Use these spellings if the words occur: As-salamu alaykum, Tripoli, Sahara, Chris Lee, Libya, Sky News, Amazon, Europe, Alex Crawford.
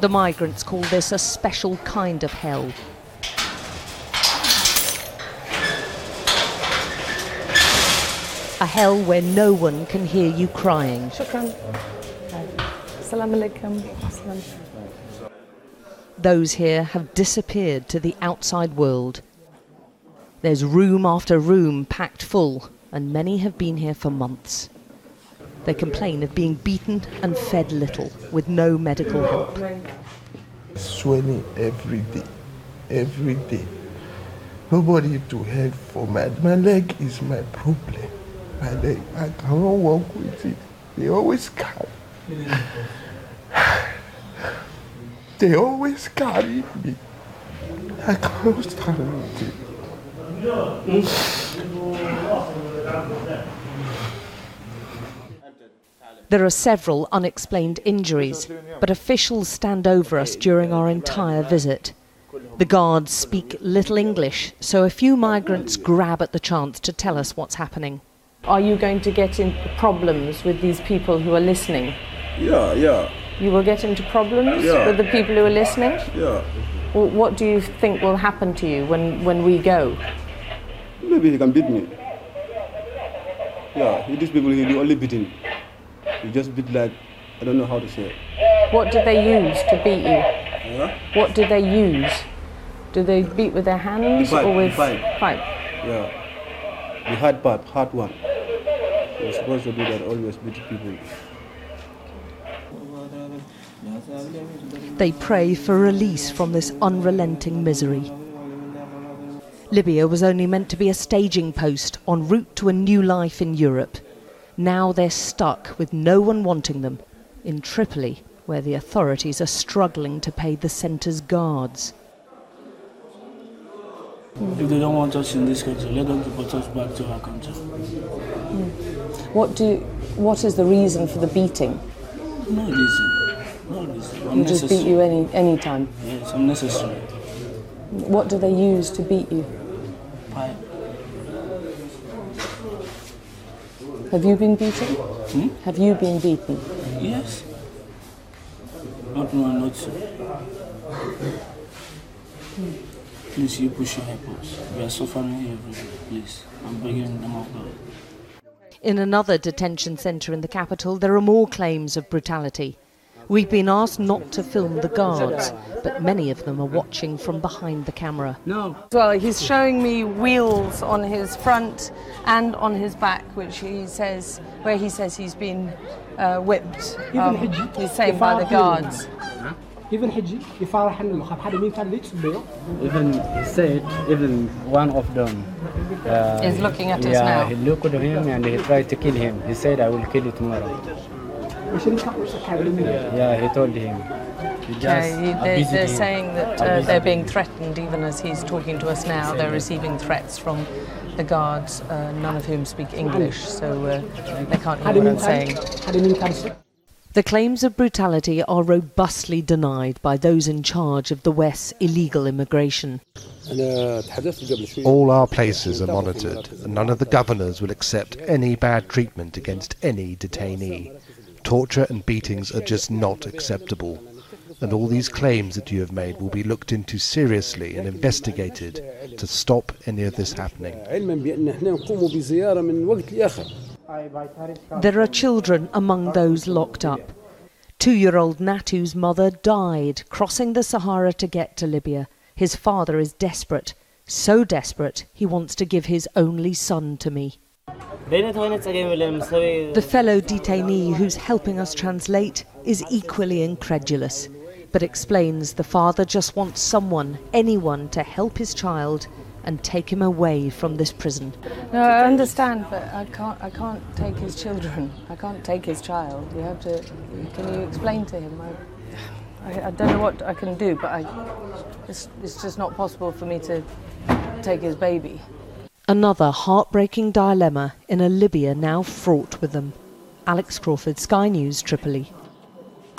The migrants call this a special kind of hell. A hell where no one can hear you crying. Shukran. As-salamu alaykum. Those here have disappeared to the outside world. There's room after room packed full, and many have been here for months. They complain of being beaten and fed little, with no medical help. Swelling every day, every day. Nobody to help for my... My leg is my problem. My leg, I cannot walk with it. They always carry. They always carry me. I cannot stand with it. There are several unexplained injuries, but officials stand over us during our entire visit. The guards speak little English, so a few migrants grab at the chance to tell us what's happening. Are you going to get into problems with these people who are listening? Yeah, yeah. You will get into problems with the people who are listening? Yeah. Well, what do you think will happen to you when we go? Maybe he can beat me. Yeah, these people, he'll be only beating. He just beat like, I don't know how to say it. What do they use to beat you? Yeah? What do they use? Do they beat with their hands or with... Pipe. Yeah. The hard pipe, hard one. You're supposed to do that, always beat people. They pray for release from this unrelenting misery. Libya was only meant to be a staging post en route to a new life in Europe. Now they're stuck with no one wanting them in Tripoli, where the authorities are struggling to pay the centre's guards. If they don't want us in this country, let them put us back to our country. What is the reason for the beating? No reason. They just beat you any time? Yes, unnecessary. What do they use to beat you? Pipe. Have you been beaten? Hmm? Have you been beaten? Yes. Not no, not so. Please, you push your ankles. We are suffering everywhere, please. I'm begging them of God. In another detention centre in the capital, there are more claims of brutality. We've been asked not to film the guards, but many of them are watching from behind the camera. No. Well, he's showing me wheels on his front and on his back, where he says he's been whipped. He's saved by the guards. Even one of them is looking at us now. He looked at him and he tried to kill him. He said, "I will kill you tomorrow." Yeah, he told him. They're saying that they're being threatened, even as he's talking to us now. They're receiving threats from the guards, none of whom speak English, so they can't hear what I'm saying. The claims of brutality are robustly denied by those in charge of the West's illegal immigration. All our places are monitored, and none of the governors will accept any bad treatment against any detainee. Torture and beatings are just not acceptable, and all these claims that you have made will be looked into seriously and investigated to stop any of this happening. There are children among those locked up. 2-year-old Natu's mother died crossing the Sahara to get to Libya. His father is desperate, so desperate he wants to give his only son to me. The fellow detainee who's helping us translate is equally incredulous, but explains the father just wants someone, anyone, to help his child and take him away from this prison. No, I understand, but I can't take his children. I can't take his child. You have to... Can you explain to him? I don't know what I can do, but it's just not possible for me to take his baby. Another heartbreaking dilemma in a Libya now fraught with them. Alex Crawford, Sky News, Tripoli.